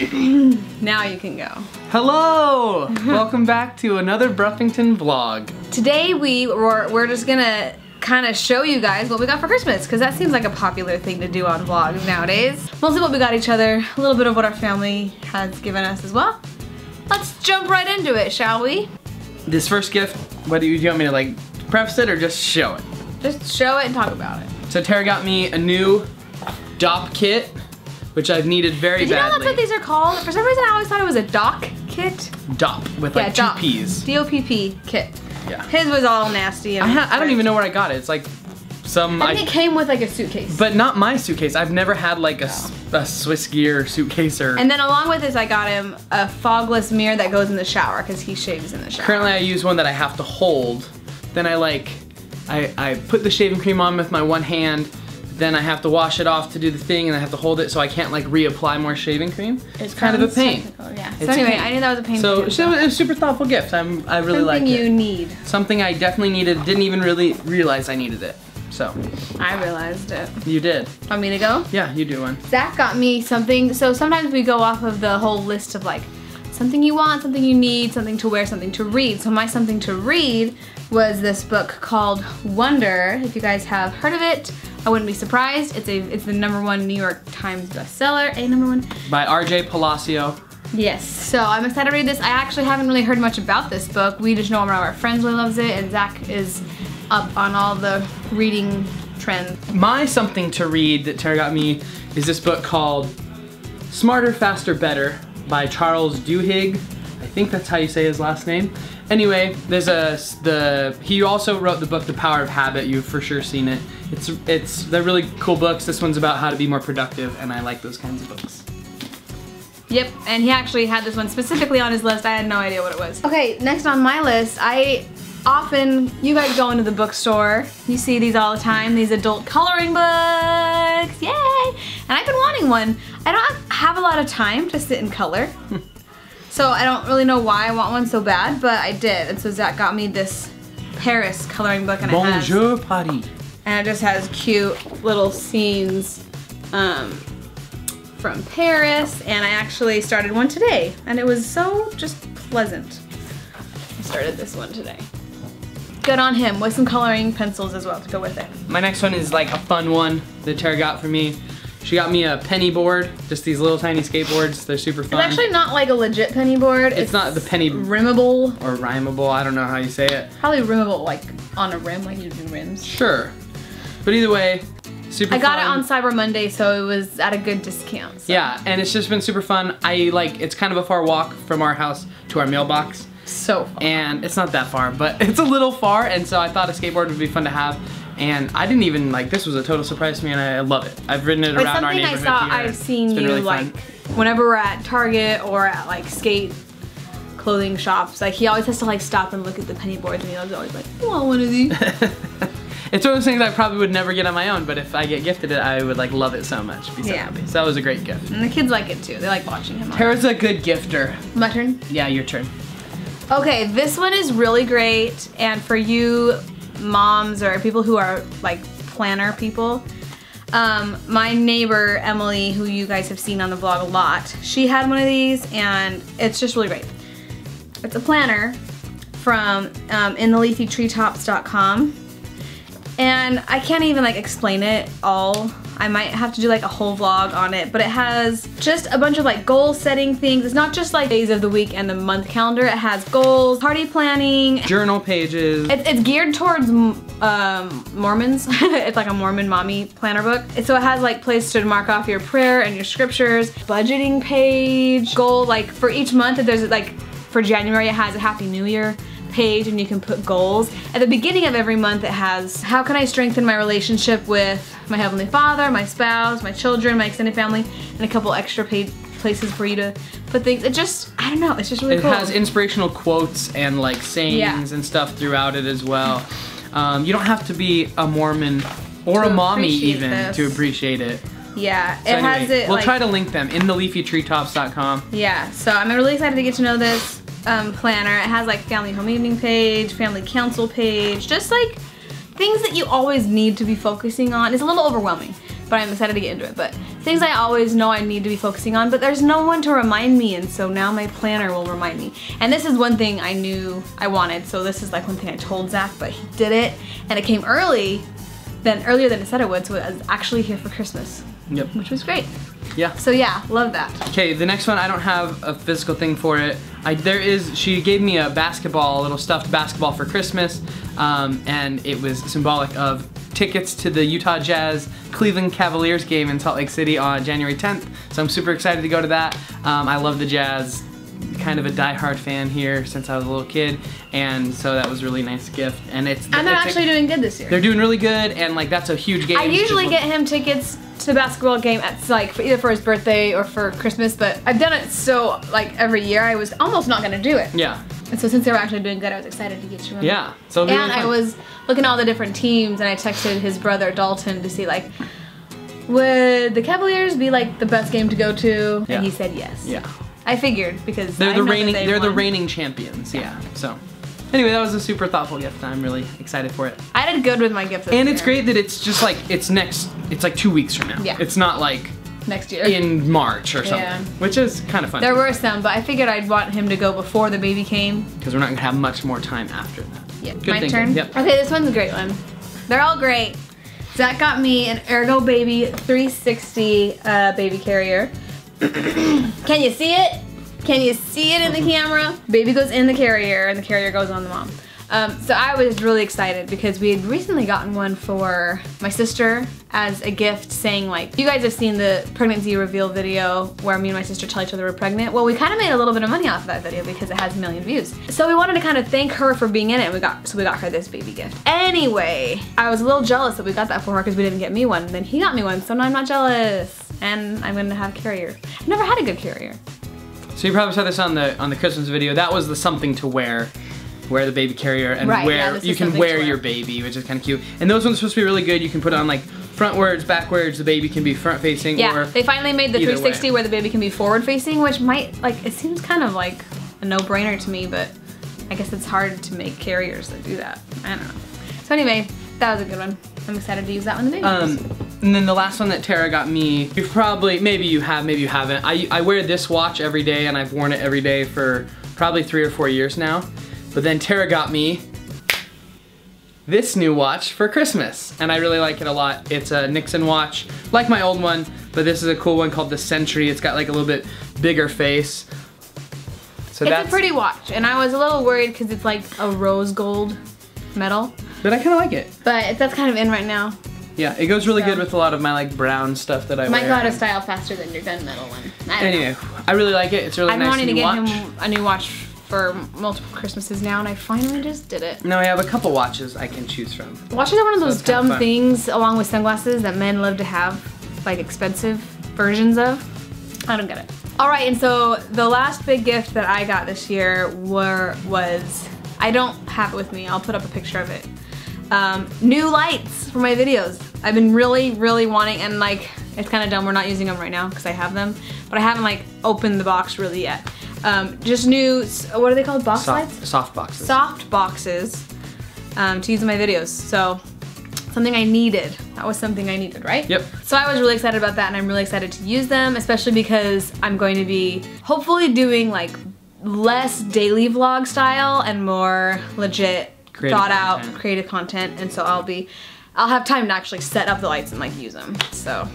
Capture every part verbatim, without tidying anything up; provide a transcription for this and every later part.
Now you can go. Hello! Welcome back to another Bruffington vlog. Today we were, we're just gonna kind of show you guys what we got for Christmas, because that seems like a popular thing to do on vlogs nowadays. Mostly what we got each other, a little bit of what our family has given us as well. Let's jump right into it, shall we? This first gift, what do you, do you want me to like preface it or just show it? Just show it and talk about it. So Tara got me a new Dopp kit, which I've needed very badly. Did you badly. know that's what these are called? For some reason I always thought it was a Dock kit. Dopp, with yeah, like two Dopp. P's. D O P P kit. Yeah. His was all nasty. And I, ha I don't even know where I got it. It's like some- I think I, it came with like a suitcase. But not my suitcase. I've never had like a, no. a Swiss Gear suitcase or- And then along with this I got him a fogless mirror that goes in the shower because he shaves in the shower. Currently I use one that I have to hold. Then I like, I, I put the shaving cream on with my one hand. Then I have to wash it off to do the thing, and I have to hold it so I can't like reapply more shaving cream. It's kind of a pain. Yeah. So anyway, pain. I knew that was a pain. So, so it was a super thoughtful gift. I'm, I really like it. Something you need. Something I definitely needed. Didn't even really realize I needed it. So. I realized it. You did. Want me to go? Yeah, you do one. Zach got me something. So sometimes we go off of the whole list of like something you want, something you need, something to wear, something to read. So my something to read was this book called Wonder. If you guys have heard of it, I wouldn't be surprised. It's a it's the number one New York Times bestseller, a number one. By R J Palacio. Yes, so I'm excited to read this. I actually haven't really heard much about this book. We just know one of our friends really loves it, and Zach is up on all the reading trends. My something to read that Tara got me is this book called Smarter, Faster, Better by Charles Duhigg. I think that's how you say his last name. Anyway, there's a the he also wrote the book The Power of Habit. You've for sure seen it. It's it's they're really cool books. This one's about how to be more productive, and I like those kinds of books. Yep, and he actually had this one specifically on his list. I had no idea what it was. Okay, next on my list, I often you guys go into the bookstore. You see these all the time. These adult coloring books. Yay! And I've been wanting one. I don't have a lot of time to sit and color. So I don't really know why I want one so bad, but I did. And so Zach got me this Paris coloring book, and it has Bonjour Paris. And it just has cute little scenes um, from Paris. And I actually started one today, and it was so just pleasant. I started this one today. Good on him, with some coloring pencils as well to go with it. My next one is like a fun one that Tara got for me. She got me a penny board, just these little tiny skateboards. They're super fun. It's actually not like a legit penny board. It's, it's not the penny rimmable or rhymeable. I don't know how you say it. Probably rimmable, like on a rim, like you do rims. Sure, but either way, super. I got fun. it on Cyber Monday, so it was at a good discount. So. Yeah, and it's just been super fun. I like. It's kind of a far walk from our house to our mailbox. So far. And it's not that far, but it's a little far, and so I thought a skateboard would be fun to have. And I didn't even like this was a total surprise to me, and I love it. I've ridden it around our neighborhood. It's something I saw. I've seen you really like fun. Whenever we're at Target or at like skate clothing shops. Like he always has to like stop and look at the penny boards, and he was always like, "I want one of these." It's one of those things I probably would never get on my own, but if I get gifted it, I would like love it so much. It'd be so yeah. happy. So that was a great gift. And the kids like it too. They like watching him. Tara's a good gifter. My turn. Yeah, your turn. Okay, this one is really great, and for you. Moms or people who are like planner people. Um, my neighbor, Emily, who you guys have seen on the vlog a lot, she had one of these and it's just really great. It's a planner from um, in the leafy treetops dot com, and I can't even like explain it all. I might have to do like a whole vlog on it, but it has just a bunch of like goal setting things. It's not just like days of the week and the month calendar. It has goals, party planning, journal pages. It's, it's geared towards um, Mormons. It's like a Mormon mommy planner book. So it has like place to mark off your prayer and your scriptures, budgeting page, goal like for each month. If there's like for January, it has a Happy New Year page, and you can put goals. At the beginning of every month it has, how can I strengthen my relationship with my Heavenly Father, my spouse, my children, my extended family, and a couple extra page places for you to put things. It just, I don't know, it's just really it cool. It has inspirational quotes and like sayings yeah. and stuff throughout it as well. Um, you don't have to be a Mormon or to a mommy even this. to appreciate it. Yeah, so it anyway, has it We'll like, try to link them, in the leafy treetops dot com. Yeah, so I'm really excited to get to know this. Um, planner. It has like family home evening page, family council page, just like things that you always need to be focusing on. It's a little overwhelming, but I'm excited to get into it. But things I always know I need to be focusing on, but there's no one to remind me, and so now my planner will remind me. And this is one thing I knew I wanted, so this is like one thing I told Zach, but he did it, and it came early, than, earlier than it said it would, so it was actually here for Christmas, yep. Which was great. Yeah. So yeah, love that. Okay, the next one, I don't have a physical thing for it. I, there is, she gave me a basketball, a little stuffed basketball for Christmas, um, and it was symbolic of tickets to the Utah Jazz Cleveland Cavaliers game in Salt Lake City on January tenth, so I'm super excited to go to that. Um, I love the Jazz, kind of a diehard fan here since I was a little kid, and so that was a really nice gift. And it's and they're it's actually doing good this year. They're doing really good, and like that's a huge game. I usually get him tickets to the basketball game at like for either for his birthday or for Christmas, but I've done it so like every year. I was almost not gonna do it. Yeah. And so since they were actually doing good, I was excited to get you in. Yeah. So and really I was looking at all the different teams, and I texted his brother Dalton to see like, would the Cavaliers be like the best game to go to? And yeah. He said yes. Yeah. I figured because they're the reigning they're the reigning champions. Yeah. yeah. So anyway, that was a super thoughtful gift. I'm really excited for it. I did good with my gift. And it's great that it's just like it's next. It's like two weeks from now. Yeah. It's not like next year in March or something, yeah. Which is kind of fun. There were some, but I figured I'd want him to go before the baby came because we're not gonna have much more time after that. Yeah. Good my thinking. turn. Yep. Okay, this one's a great one. They're all great. Zach got me an Ergo Baby three sixty uh, baby carrier. Can you see it? Can you see it in the camera? Baby goes in the carrier and the carrier goes on the mom. Um, so I was really excited because we had recently gotten one for my sister as a gift saying like, you guys have seen the pregnancy reveal video where me and my sister tell each other we're pregnant. Well, we kind of made a little bit of money off of that video because it has a million views. So we wanted to kind of thank her for being in it, and we got, so we got her this baby gift. Anyway, I was a little jealous that we got that for her because we didn't get me one. Then he got me one, so now I'm not jealous. And I'm gonna have a carrier. I've never had a good carrier. So you probably saw this on the on the Christmas video. That was the something to wear. Wear the baby carrier and right, wear, yeah, you can wear, wear your baby, which is kind of cute. And those ones are supposed to be really good. You can put it on like frontwards, backwards, the baby can be front facing. Yeah, or they finally made the three sixty way. where the baby can be forward facing, which might, like, it seems kind of like a no-brainer to me, but I guess it's hard to make carriers that do that. I don't know. So anyway, that was a good one. I'm excited to use that one the baby um, And then the last one that Tara got me, you've probably, maybe you have, maybe you haven't. I, I wear this watch every day, and I've worn it every day for probably three or four years now. But then Tara got me this new watch for Christmas, and I really like it a lot. It's a Nixon watch, like my old one, but this is a cool one called the Century. It's got like a little bit bigger face. So it's that's, a pretty watch, and I was a little worried because it's like a rose gold metal. But I kind of like it. But that's kind of in right now. Yeah, it goes really so. good with a lot of my like brown stuff that I Might wear. Might go out of style faster than your gunmetal one. I don't anyway, know. I really like it. It's a really I'm nice watch. I'm wanting to get watch. him a new watch for multiple Christmases now, and I finally just did it. Now I have a couple watches I can choose from. Watches are one of those so dumb things, along with sunglasses, that men love to have, like expensive versions of. I don't get it. All right, and so the last big gift that I got this year were was I don't have it with me. I'll put up a picture of it. Um, new lights for my videos. I've been really, really wanting, and like, it's kind of dumb, we're not using them right now because I have them, but I haven't like opened the box really yet. Um, just new, what are they called, box soft, lights? Soft boxes. Soft boxes um, to use in my videos, so something I needed. That was something I needed, right? Yep. So I was really excited about that, and I'm really excited to use them, especially because I'm going to be hopefully doing like less daily vlog style and more legit Creative thought content. out creative content, and so I'll be, I'll have time to actually set up the lights and like use them. So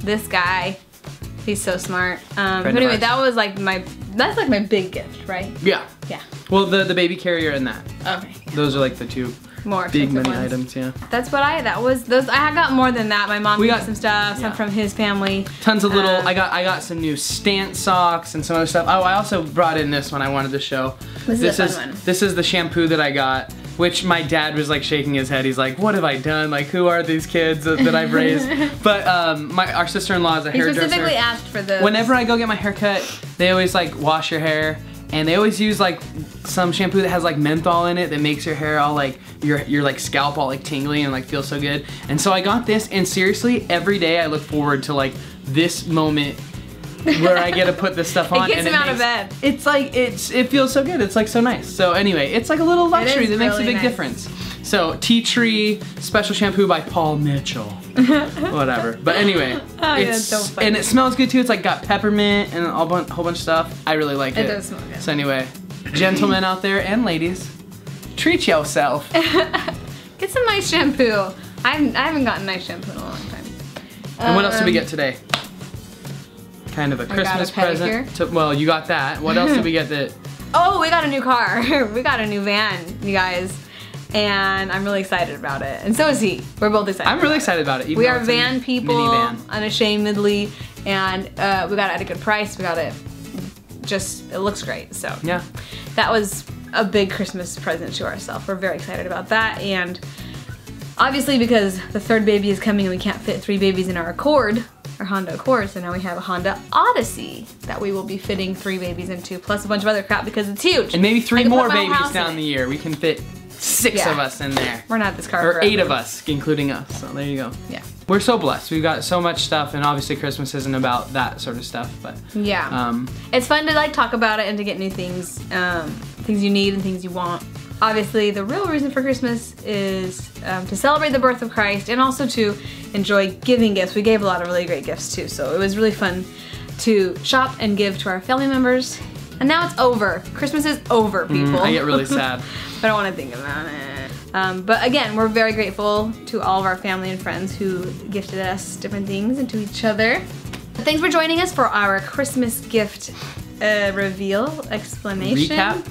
this guy, he's so smart. Um, but anyway, that was like my, that's like my big gift, right? Yeah. Yeah. Well, the the baby carrier and that. Okay. Yeah. Those are like the two more big mini ones. items. Yeah. That's what I. That was those. I got more than that. My mom we got some stuff, yeah. some from his family. Tons of little. Um, I got I got some new stance socks and some other stuff. Oh, I also brought in this one. I wanted to show. This, this is, a fun is one. This is the shampoo that I got, which my dad was like shaking his head. He's like, what have I done? Like, who are these kids that, that I've raised? But um, my our sister-in-law is a hairdresser. He specifically asked for this. Whenever I go get my haircut, they always like wash your hair, and they always use like some shampoo that has like menthol in it that makes your hair all like, your, your like scalp all like tingly and like feels so good. And so I got this, and seriously, every day I look forward to like this moment where I get to put this stuff on. It gets and him it out makes, of bed. It's like, it's, it feels so good. It's like so nice. So anyway, it's like a little luxury that really makes a big nice. difference. So Tea Tree Special Shampoo by Paul Mitchell. Whatever. But anyway, oh, it's yeah, so funny. And it smells good too. It's like got peppermint and a whole bunch of stuff. I really like it. It does smell good. So anyway, gentlemen out there and ladies, treat yourself. Get some nice shampoo. I'm, I haven't gotten nice shampoo in a long time. And um, what else did we get today? Kind of a Christmas present. To, well, you got that. What else did we get that? Oh, we got a new car. We got a new van, you guys. And I'm really excited about it. And so is he. We're both excited. I'm really excited about it. We are van people, unashamedly. And uh, we got it at a good price. We got it, just, it looks great. So yeah, that was a big Christmas present to ourselves. We're very excited about that. And obviously because the third baby is coming and we can't fit three babies in our Accord, our Honda Accord, so now we have a Honda Odyssey that we will be fitting three babies into, plus a bunch of other crap because it's huge. And maybe three more babies down the year. We can fit six yeah. of us in there. We're not this car Or forever. eight of us, including us, so there you go. Yeah. We're so blessed. We've got so much stuff, and obviously Christmas isn't about that sort of stuff, but. Yeah. Um, it's fun to like talk about it and to get new things, um, things you need and things you want. Obviously, the real reason for Christmas is um, to celebrate the birth of Christ and also to enjoy giving gifts. We gave a lot of really great gifts too, so it was really fun to shop and give to our family members. And now it's over. Christmas is over, people. Mm, I get really sad. I don't want to think about it. Um, but again, we're very grateful to all of our family and friends who gifted us different things and to each other. But thanks for joining us for our Christmas gift Uh, reveal, explanation, recap,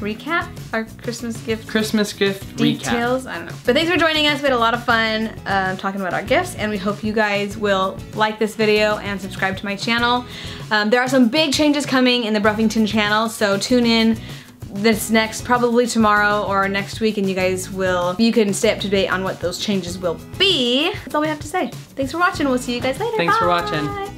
recap, our Christmas gift, Christmas gift details. Recap. I don't know. But thanks for joining us. We had a lot of fun um, talking about our gifts, and we hope you guys will like this video and subscribe to my channel. Um, there are some big changes coming in the Bruffington channel, so tune in this next, probably tomorrow or next week, and you guys will you can stay up to date on what those changes will be. That's all we have to say. Thanks for watching. We'll see you guys later. Thanks Bye. for watching.